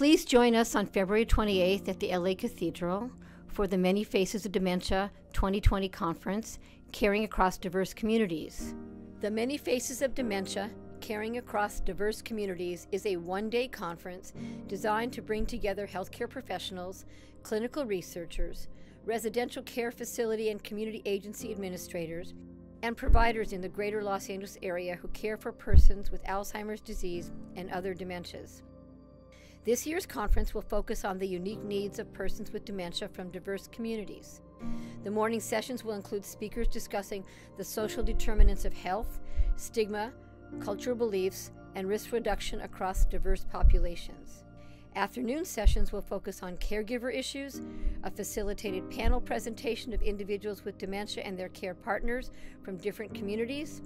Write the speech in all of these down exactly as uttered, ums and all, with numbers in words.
Please join us on February twenty-eighth at the L A Cathedral for the Many Faces of Dementia twenty twenty conference, Caring Across Diverse Communities. The Many Faces of Dementia, Caring Across Diverse Communities is a one-day conference designed to bring together healthcare professionals, clinical researchers, residential care facility and community agency administrators, and providers in the greater Los Angeles area who care for persons with Alzheimer's disease and other dementias. This year's conference will focus on the unique needs of persons with dementia from diverse communities. The morning sessions will include speakers discussing the social determinants of health, stigma, cultural beliefs, and risk reduction across diverse populations. Afternoon sessions will focus on caregiver issues, a facilitated panel presentation of individuals with dementia and their care partners from different communities,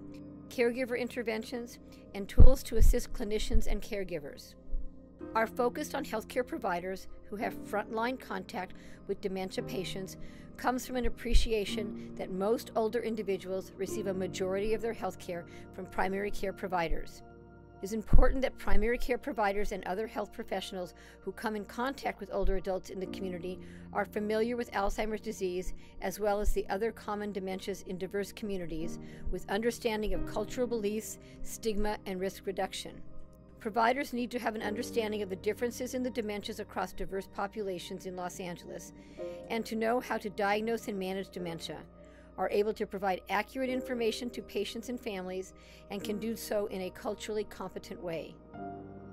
caregiver interventions, and tools to assist clinicians and caregivers. Are focused on healthcare providers who have frontline contact with dementia patients comes from an appreciation that most older individuals receive a majority of their healthcare from primary care providers. It is important that primary care providers and other health professionals who come in contact with older adults in the community are familiar with Alzheimer's disease as well as the other common dementias in diverse communities, with understanding of cultural beliefs, stigma, and risk reduction. Providers need to have an understanding of the differences in the dementias across diverse populations in Los Angeles, and to know how to diagnose and manage dementia, are able to provide accurate information to patients and families, and can do so in a culturally competent way.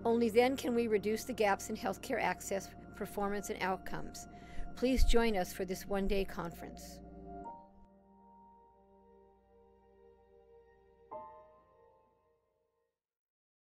Only then can we reduce the gaps in healthcare access, performance, and outcomes. Please join us for this one-day conference.